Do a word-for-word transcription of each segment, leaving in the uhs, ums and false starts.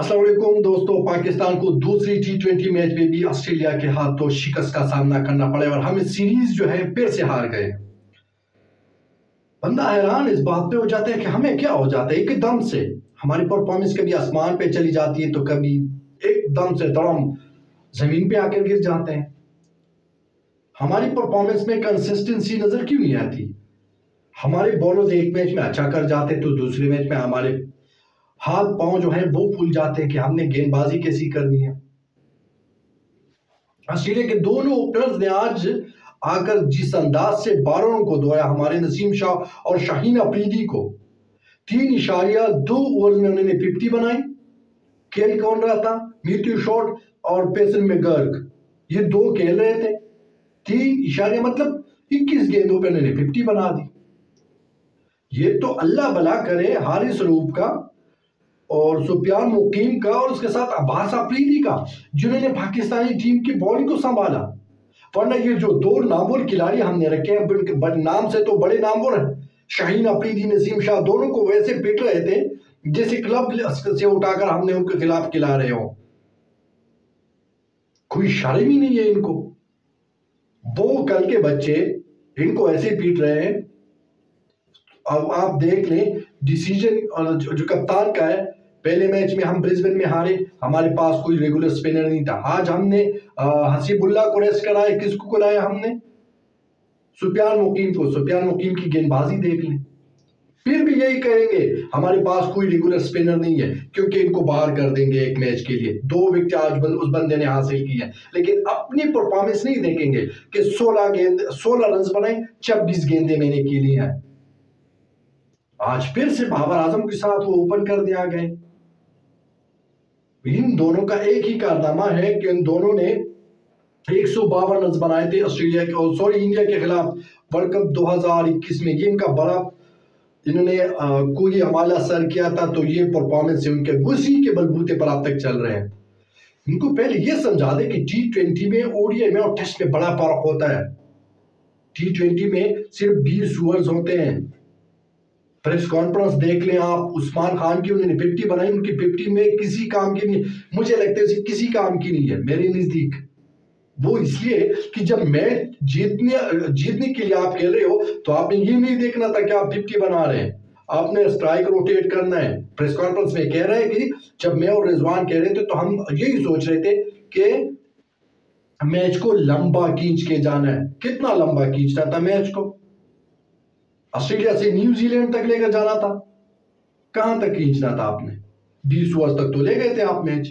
अस्सलाम वालेकुम दोस्तों, पाकिस्तान को दूसरी टी ट्वेंटी मैच में भी ऑस्ट्रेलिया के हाथ तो शिकस्त का सामना करना पड़े और हम इस सीरीज जो है फिर से हार गए। बंदा हैरान इस बात पे हो जाता है कि हमें क्या हो जाता है एकदम से। हमारी परफॉर्मेंस कभी आसमान पे चली जाती है तो कभी एकदम से तड़म जमीन पे आकर गिर जाते हैं। हमारी परफॉर्मेंस में कंसिस्टेंसी नजर क्यों नहीं आती? हमारे बॉलर्स एक मैच में अच्छा कर जाते तो दूसरे मैच में हमारे हाथ पांव जो है वो फूल जाते हैं कि हमने गेंदबाजी कैसी करनी है। ऑस्ट्रेलिया के दोनों ओपनर्स ने आज आकर जिस अंदाज से बारह रन को धोया, हमारे नसीम शाह और शाहीन अफरीदी को तीन इशारिया दो ओवर में उन्होंने फिफ्टी बनाई। खेल कौन रहा था? म्यूट्यू शॉट और पेसन में गर्ग, ये दो खेल रहे थे। तीन इशारिया मतलब इक्कीस गेंदों पर उन्होंने फिफ्टी बना दी। ये तो अल्लाह भला करे हारिस रूफ का और सुफियान मुकीम का और उसके साथ अब्बास अफरीदी का, जिन्होंने पाकिस्तानी टीम की बॉलिंग को संभाला, वरना ये जो दो नामवर खिलाड़ी हमने रखे हैं, नाम से तो बड़े नामवर हैं, शाहीन अफरीदी नसीम शाह, दोनों को वैसे पीट रहे थे जैसे क्लब से उठाकर हमने उनके खिलाफ खिला रहे हो। कोई शर्म ही नहीं है इनको। वो कल के बच्चे इनको ऐसे पीट रहे हैं। अब आप देख लें डिसीजन जो, जो कप्तान का है। पहले मैच में हम ब्रिस्बेन में हारे, हमारे पास कोई रेगुलर स्पिनर नहीं था। आज हमने हसीबुल्ला को रेस्ट कराया, किसको कराया हमने? सुफियान मुकीम को। सुफियान मुकीम की गेंदबाजी देख लें, फिर भी यही कहेंगे हमारे पास कोई रेगुलर स्पिनर नहीं है, क्योंकि इनको बाहर कर देंगे एक मैच के लिए। दो विकेट आज बंद, उस बंदे ने हासिल की है, लेकिन अपनी परफॉर्मेंस नहीं देखेंगे कि सोलह गेंद सोलह रन बनाए, छब्बीस गेंदे मैंने की ली है। आज फिर से बाबर आजम के साथ वो ओपन कर दिया गए। इन दोनों का एक ही कारनामा है कि इन दोनों ने एक सौ बावन रन बनाए थे ऑस्ट्रेलिया के और सॉरी इंडिया के खिलाफ वर्ल्ड कप दो हज़ार इक्कीस में। ये इनका बड़ा, इन्होंने कोई हमाला सर किया था, तो ये परफॉर्मेंस उनके गुस्से के बलबूते पर आप तक चल रहे हैं। इनको पहले ये समझा दे कि टी ट्वेंटी में, ओडीआई में और टेस्ट में बड़ा फर्क होता है। टी ट्वेंटी में सिर्फ बीस ओवर्स होते हैं। प्रेस कॉन्फ्रेंस देख लें आप, उस्मान खान की उन्होंने फिफ्टी बनाई, उनकी फिफ्टी में किसी काम की नहीं, मुझे लगता है किसी काम की नहीं है मेरे नजदीक। वो इसलिए कि जब मैच जीतने जीतने के लिए आप खेल रहे हो तो आपने ये नहीं देखना था कि आप फिफ्टी बना रहे हैं, आपने स्ट्राइक रोटेट करना है। प्रेस कॉन्फ्रेंस में कह रहे हैं कि जब मैं और रिजवान कह रहे थे तो हम यही सोच रहे थे कि मैच को लंबा खींच के जाना है। कितना लंबा खींचना था मैच को? ऑस्ट्रेलिया से न्यूजीलैंड तक लेकर जाना था। कहां तक खींचना था आपने? बीस ओवर तक तो ले गए थे आप मैच,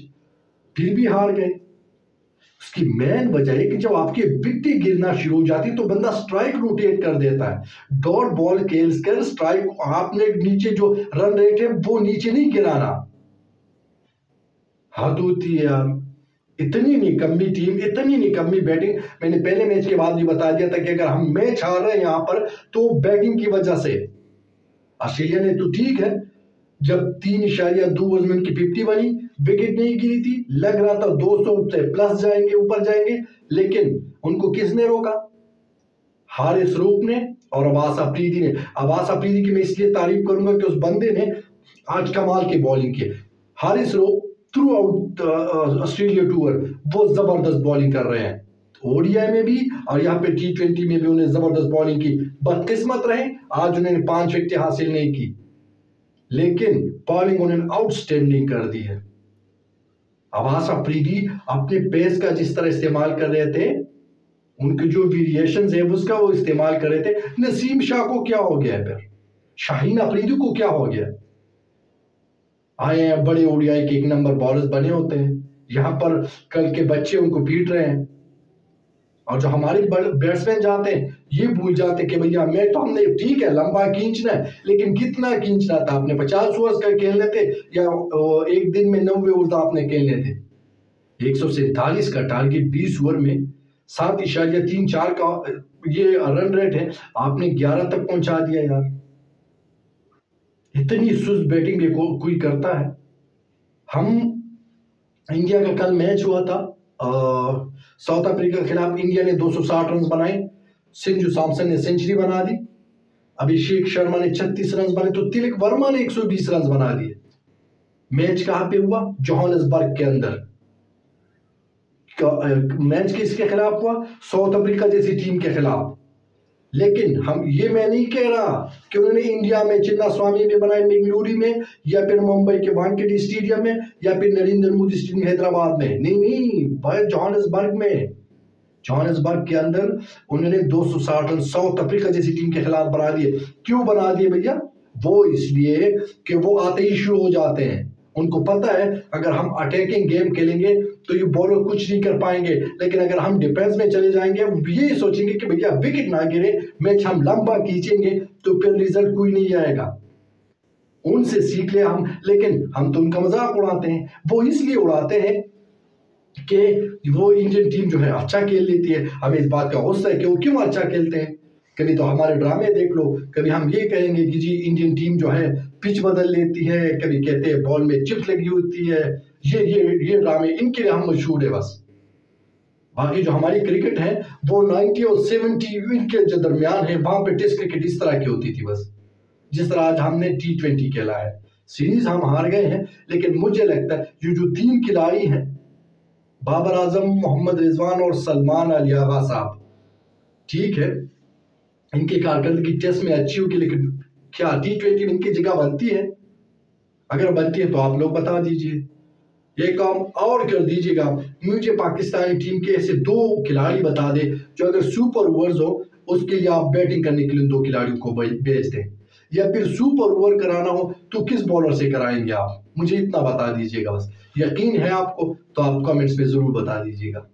फिर भी हार गए। उसकी मेन वजह है कि जब आपके विकटे गिरना शुरू हो जाती तो बंदा स्ट्राइक रोटेट कर देता है, डॉट बॉल खेल कर स्ट्राइक। आपने नीचे जो रन रेट है वो नीचे नहीं गिराना। हद होती है यार, इतनी निकम्मी टीम, इतनी निकम्मी बैटिंग। मैंने पहले मैच के बाद भी बता दिया था कि अगर हम मैच हार रहे हैं यहाँ पर तो बैटिंग की वजह से। ऑस्ट्रेलिया ने तो ठीक है, जब तीन इशारिया दो ओवर में उनकी फिफ्टी बनी, विकेट नहीं गिरी थी, लग रहा था दो सौ से प्लस जाएंगे, ऊपर जाएंगे, लेकिन उनको किसने रोका? हारिस रूफ ने और अब्बास अफरीदी ने। अब्बास अफरीदी की मैं इसलिए तारीफ करूंगा कि उस बंदे ने आज कमाल की बॉलिंग की। Haris Rauf throughout Australia tour वो जबरदस्त बॉलिंग कर रहे हैं, ओडीआई में भी और यहाँ पे टी ट्वेंटी में भी उन्हें जबरदस्त बॉलिंग की। बदकिस्मत रहे आज उन्होंने पांच विकेट हासिल नहीं की, लेकिन बॉलिंग उन्होंने आउटस्टैंडिंग कर दी है। अब्बास अफरीदी अपने पेस का जिस तरह इस्तेमाल कर रहे थे, उनके जो वेरिएशन है उसका वो इस्तेमाल कर रहे थे। नसीम शाह को क्या हो गया? फिर शाहीन अफरीदी को क्या हो गया? आए हैं बड़े ओडीआई के एक नंबर बॉलर्स बने होते हैं, यहाँ पर कल के बच्चे उनको पीट रहे हैं। और जो हमारे बैट्समैन जाते हैं ये भूल जाते हैं कि भैया मैं तो, हमने ठीक है लंबा खींचना है, लेकिन कितना खींचना था आपने? पचास ओवर्स का खेलने थे या एक दिन में नब्बे ओवर आपने खेलने थे? एक सौ सैतालीस का टारगेट बीस ओवर में सात इशारिया तीन चार का ये रन रेट है, आपने ग्यारह तक पहुंचा दिया। यार इतनी सुस्त बैटिंग को कोई करता है? हम इंडिया का कल मैच हुआ था साउथ अफ्रीका के खिलाफ, इंडिया ने दो सौ साठ रन बनाए, संजू सैमसन ने सेंचुरी बना दी, अभिषेक शर्मा ने छत्तीस रन बनाए, तो तिलक वर्मा ने एक सौ बीस रन बना दिए। मैच कहां पे हुआ? जोहान्सबर्ग के अंदर मैच किसके खिलाफ हुआ? साउथ अफ्रीका जैसी टीम के खिलाफ। लेकिन हम ये मैं नहीं कह रहा कि उन्होंने इंडिया में चिन्नास्वामी में बनाए, बेंगलुरु में, या फिर मुंबई के वानखेड़े स्टेडियम में, या फिर नरेंद्र मोदी स्टेडियम हैदराबाद में, नहीं नहीं जोहान्सबर्ग में, जोहान्सबर्ग के अंदर उन्होंने दो सौ साठ रन साउथ अफ्रीका जैसी टीम के खिलाफ बना दिए। क्यों बना दिए भैया? वो इसलिए कि वो आते ही शुरू हो जाते हैं, उनको पता है अगर हम अटैकिंग गेम खेलेंगे तो ये बॉलर कुछ नहीं कर पाएंगे, लेकिन अगर हम डिफेंस में चले जाएंगे, ये सोचेंगे कि भैया विकेट ना गिरे, मैच हम लंबा खींचेंगे तो फिर रिजल्ट कोई नहीं आएगा। उनसे सीख ले हम, लेकिन हम तो उनका मजाक उड़ाते हैं। वो इसलिए उड़ाते हैं कि वो इंडियन टीम जो है अच्छा खेल लेती है, हमें इस बात का गुस्सा है कि वो क्यों अच्छा खेलते हैं। कभी तो हमारे ड्रामे देख लो, कभी हम ये कहेंगे कि जी इंडियन टीम जो है पिच बदल लेती है, कभी कहते हैं बॉल में चिप्स लगी होती है, ये ये ये ड्रामे इनके लिए हम मशहूर है बस। बाकी जो हमारी क्रिकेट है वो नाइन्टी और सेवेंटी इनके जो दरमियान है, वहां पे टेस्ट क्रिकेट इस तरह की होती थी बस, जिस तरह आज हमने टी ट्वेंटी खेला है। सीरीज हम हार गए हैं, लेकिन मुझे लगता है ये जो तीन खिलाड़ी हैं, बाबर आजम, मोहम्मद रिजवान और सलमान अली आगा साहब, ठीक है इनकी कारकर्दगी टेस्ट में अच्छी होगी, लेकिन क्या टी ट्वेंटी में इनकी जगह बनती है? अगर बनती है तो आप लोग बता दीजिए, ये काम और कर दीजिएगा। मुझे पाकिस्तानी टीम के ऐसे दो खिलाड़ी बता दे जो अगर सुपर ओवर्स हो उसके लिए आप बैटिंग करने के लिए दो खिलाड़ियों को भेज दें, या फिर सुपर ओवर कराना हो तो किस बॉलर से कराएंगे आप, मुझे इतना बता दीजिएगा बस। यकीन है आपको तो आप कमेंट्स में जरूर बता दीजिएगा।